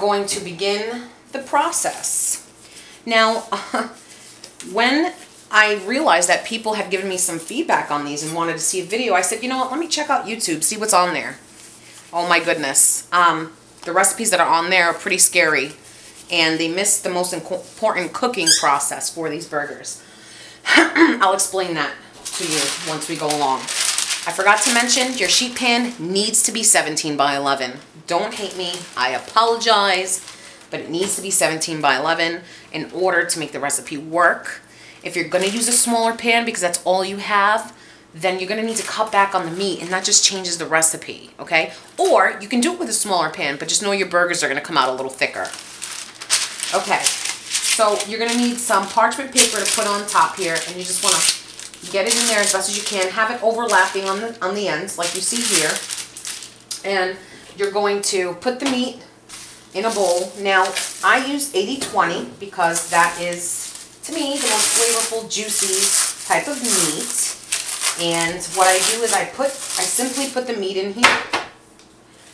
we're going to begin the process. Now, when I realized that people had given me some feedback on these and wanted to see a video, I said, you know what, let me check out YouTube, see what's on there. Oh my goodness. The recipes that are on there are pretty scary, and they miss the most important cooking process for these burgers. I'll explain that to you once we go along. I forgot to mention, your sheet pan needs to be 17 by 11. Don't hate me, I apologize, but it needs to be 17 by 11 in order to make the recipe work. If you're gonna use a smaller pan because that's all you have, then you're gonna need to cut back on the meat, and that just changes the recipe, okay? Or you can do it with a smaller pan, but just know your burgers are gonna come out a little thicker. Okay, so you're gonna need some parchment paper to put on top here, and you just wanna get it in there as best as you can. Have it overlapping on the ends like you see here. And you're going to put the meat in a bowl. Now, I use 80-20 because that is, to me, the most flavorful, juicy type of meat. And what I do is I simply put the meat in here.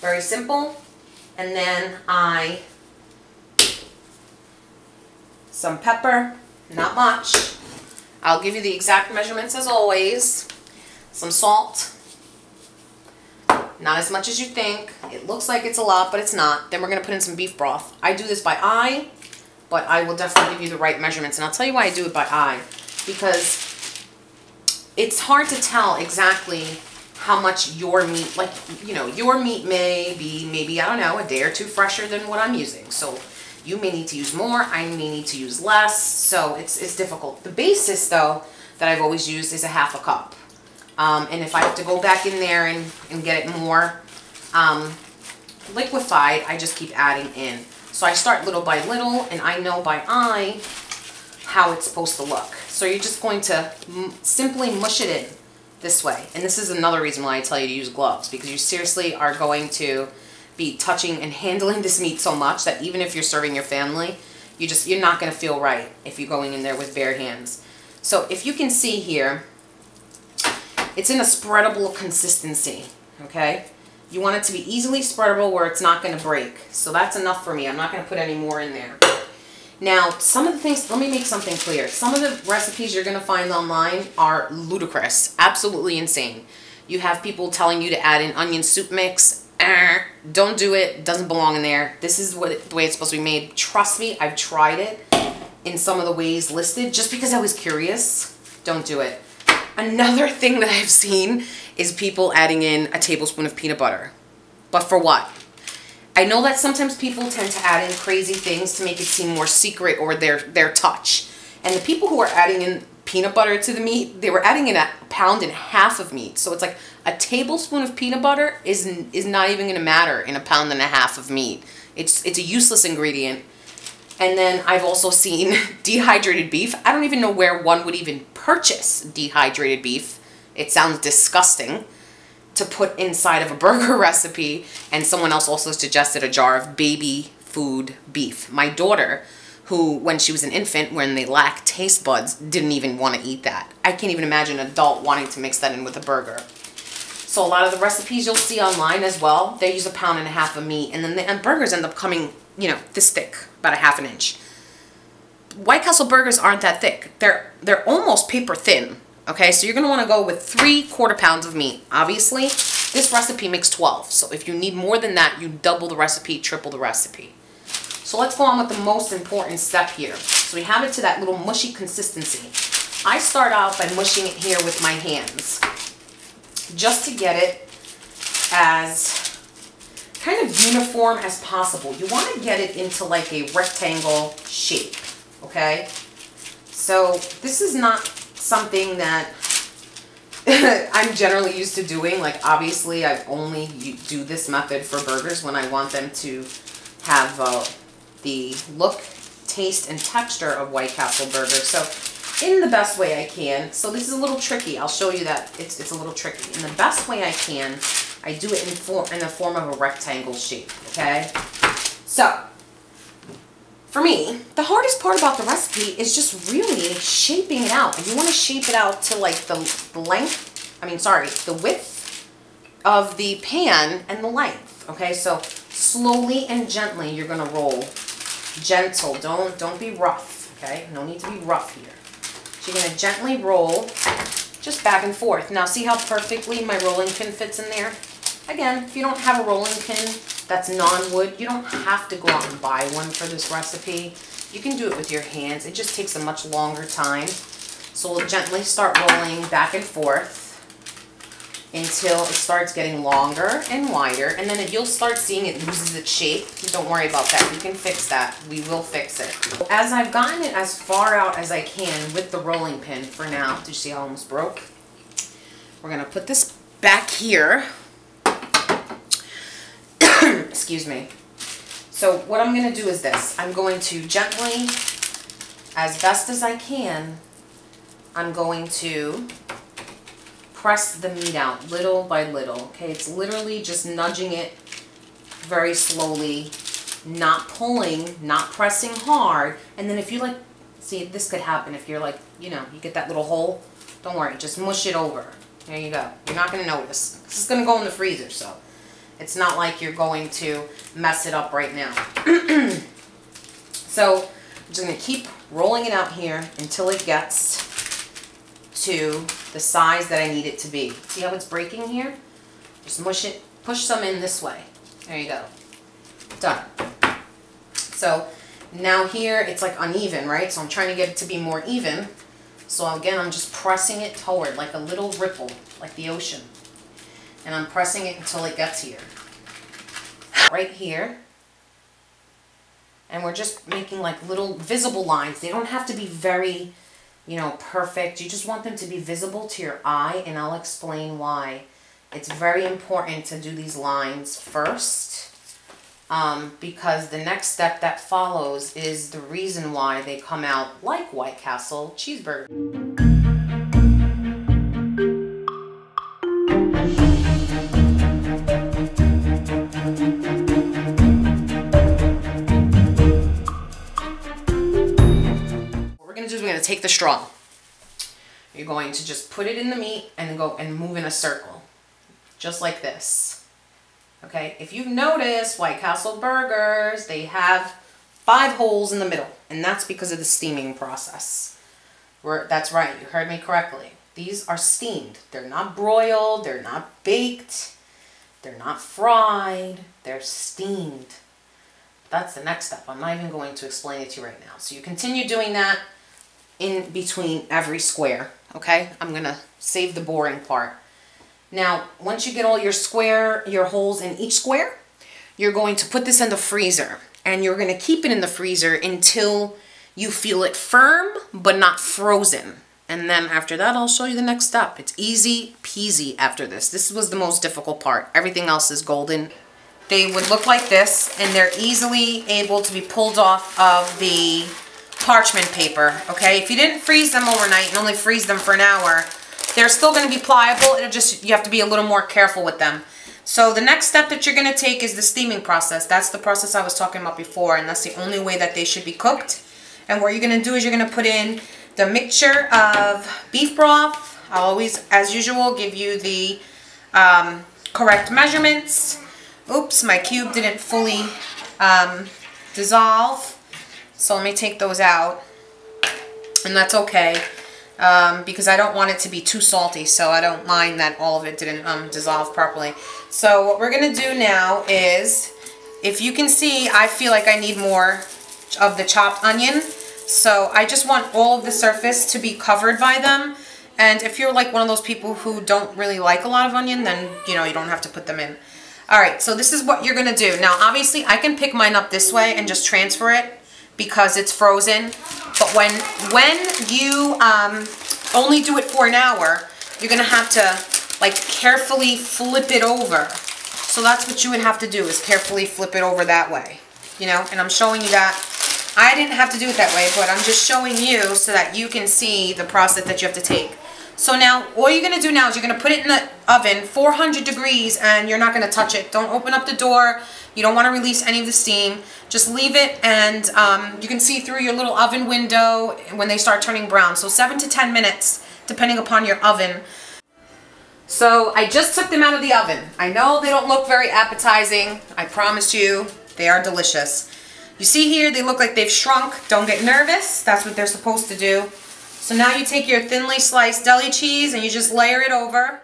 Very simple. And then some pepper, not much. I'll give you the exact measurements as always. Some salt, not as much as you think. It looks like it's a lot, but it's not. Then we're gonna put in some beef broth. I do this by eye, but I will definitely give you the right measurements. And I'll tell you why I do it by eye, because it's hard to tell exactly how much your meat, like, you know, your meat may be maybe, I don't know, a day or two fresher than what I'm using. So you may need to use more, I may need to use less, so it's difficult. The basis, though, that I've always used is a half a cup. And if I have to go back in there and get it more liquefied, I just keep adding in. So I start little by little, and I know by eye how it's supposed to look. So you're just going to simply mush it in this way. And this is another reason why I tell you to use gloves, because you seriously are going to be touching and handling this meat so much that even if you're serving your family, you're not gonna feel right if you're going in there with bare hands. So if you can see here, it's in a spreadable consistency, okay? You want it to be easily spreadable where it's not gonna break. So that's enough for me. I'm not gonna put any more in there. Now, some of the things, let me make something clear. Some of the recipes you're gonna find online are ludicrous, absolutely insane. You have people telling you to add an onion soup mix. Don't do it. Doesn't belong in there. This is the way it's supposed to be made. Trust me, I've tried it in some of the ways listed just because I was curious. Don't do it. Another thing that I've seen is people adding in a tablespoon of peanut butter. But for what? I know that sometimes people tend to add in crazy things to make it seem more secret or their touch. And the people who are adding in peanut butter to the meat, they were adding in a pound and a half of meat. So it's like a tablespoon of peanut butter is not even gonna matter in a pound and a half of meat. It's a useless ingredient. And then I've also seen dehydrated beef. I don't even know where one would even purchase dehydrated beef. It sounds disgusting to put inside of a burger recipe. And someone else also suggested a jar of baby food beef. My daughter, who, when she was an infant, when they lack taste buds, didn't even want to eat that. I can't even imagine an adult wanting to mix that in with a burger. So a lot of the recipes you'll see online as well, they use a pound and a half of meat, and then the burgers end up coming, you know, this thick, about a half an inch. White Castle burgers aren't that thick. They're almost paper thin, okay? So you're gonna wanna go with 3/4 pounds of meat, obviously. This recipe makes 12, so if you need more than that, you double the recipe, triple the recipe. So let's go on with the most important step here. So we have it to that little mushy consistency. I start out by mushing it here with my hands just to get it as kind of uniform as possible. You want to get it into like a rectangle shape, okay? So this is not something that I'm generally used to doing. Like, obviously, I only do this method for burgers when I want them to have the look, taste, and texture of White Castle burgers. So in the best way I can, so this is a little tricky. I'll show you that it's a little tricky. In the best way I can, I do it in the form of a rectangle shape, okay? So for me, the hardest part about the recipe is just really shaping it out. And you want to shape it out to like the width of the pan and the length, okay? So slowly and gently you're going to roll. Gentle. Don't be rough, okay? No need to be rough here. So you're going to gently roll just back and forth. Now see how perfectly my rolling pin fits in there? Again, if you don't have a rolling pin that's non-wood, you don't have to go out and buy one for this recipe. You can do it with your hands. It just takes a much longer time. So we'll gently start rolling back and forth until it starts getting longer and wider, and then you'll start seeing it loses its shape. Don't worry about that. You can fix that. We will fix it. As I've gotten it as far out as I can with the rolling pin for now, did you see how I almost broke? We're going to put this back here. Excuse me. So what I'm going to do is this. I'm going to gently, as best as I can, I'm going to press the meat out little by little. Okay, it's literally just nudging it very slowly, not pulling, not pressing hard. And then if you like, see, this could happen if you're like, you know, you get that little hole. Don't worry, just mush it over. There you go. You're not going to notice. This is going to go in the freezer, so it's not like you're going to mess it up right now. So I'm just going to keep rolling it out here until it gets to the size that I need it to be. See how it's breaking here? Just mush it, push some in this way. There you go. Done. So now here it's like uneven, right? So I'm trying to get it to be more even. So again, I'm just pressing it toward like a little ripple, like the ocean. And I'm pressing it until it gets here. Right here. And we're just making like little visible lines. They don't have to be very, you know, perfect. You just want them to be visible to your eye, and I'll explain why. It's very important to do these lines first because the next step that follows is the reason why they come out like White Castle cheeseburger. Take the straw. You're going to just put it in the meat and go and move in a circle, just like this. Okay, if you've noticed, White Castle burgers, they have 5 holes in the middle, and that's because of the steaming process. That's right, you heard me correctly. These are steamed. They're not broiled, they're not baked, they're not fried, they're steamed. That's the next step. I'm not even going to explain it to you right now. So you continue doing that in between every square, okay? I'm gonna save the boring part. Now, once you get all your holes in each square, you're going to put this in the freezer, and you're gonna keep it in the freezer until you feel it firm, but not frozen. And then after that, I'll show you the next step. It's easy peasy after this. This was the most difficult part. Everything else is golden. They would look like this, and they're easily able to be pulled off of the parchment paper, okay? If you didn't freeze them overnight and only freeze them for an hour, they're still going to be pliable. It'll just, you have to be a little more careful with them. So the next step that you're going to take is the steaming process. That's the process I was talking about before, and that's the only way that they should be cooked. And what you're going to do is you're going to put in the mixture of beef broth. I'll always, as usual, give you the correct measurements. Oops, my cube didn't fully dissolve. So let me take those out, and that's okay because I don't want it to be too salty, so I don't mind that all of it didn't dissolve properly. So what we're going to do now is, if you can see, I feel like I need more of the chopped onion, so I just want all of the surface to be covered by them. And if you're like one of those people who don't really like a lot of onion, then you know you don't have to put them in. Alright, so this is what you're going to do. Now obviously I can pick mine up this way and just transfer it, because it's frozen. But when you only do it for an hour, you're gonna have to like carefully flip it over. So that's what you would have to do, is carefully flip it over that way, you know. And I'm showing you that. I didn't have to do it that way, but I'm just showing you so that you can see the process that you have to take. So now all you're gonna do now is you're gonna put it in the oven 400 degrees, and you're not gonna touch it. Don't open up the door. You don't want to release any of the steam. Just leave it, and you can see through your little oven window when they start turning brown. So 7 to 10 minutes, depending upon your oven. So I just took them out of the oven. I know they don't look very appetizing. I promise you, they are delicious. You see here, they look like they've shrunk. Don't get nervous. That's what they're supposed to do. So now you take your thinly sliced deli cheese and you just layer it over.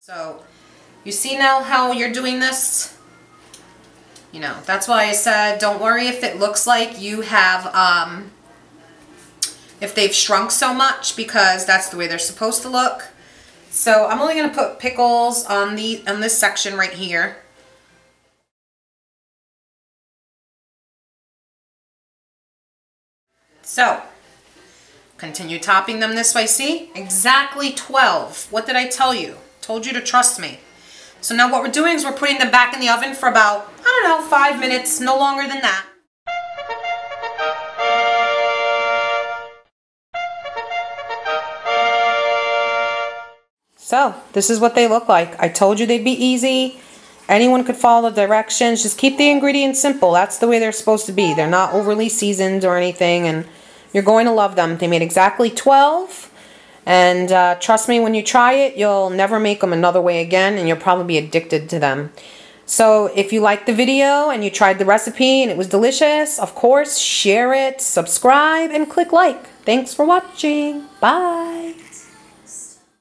So you see now how you're doing this? You know, that's why I said don't worry if it looks like you have, if they've shrunk so much, because that's the way they're supposed to look. So I'm only going to put pickles on this section right here. So continue topping them this way. See? Exactly 12. What did I tell you? Told you to trust me. So now what we're doing is we're putting them back in the oven for about, I don't know, 5 minutes, no longer than that. So this is what they look like. I told you they'd be easy. Anyone could follow the directions. Just keep the ingredients simple. That's the way they're supposed to be. They're not overly seasoned or anything, and you're going to love them. They made exactly 12. And trust me, when you try it, you'll never make them another way again, and you'll probably be addicted to them. So if you liked the video and you tried the recipe and it was delicious, of course, share it, subscribe, and click like. Thanks for watching. Bye.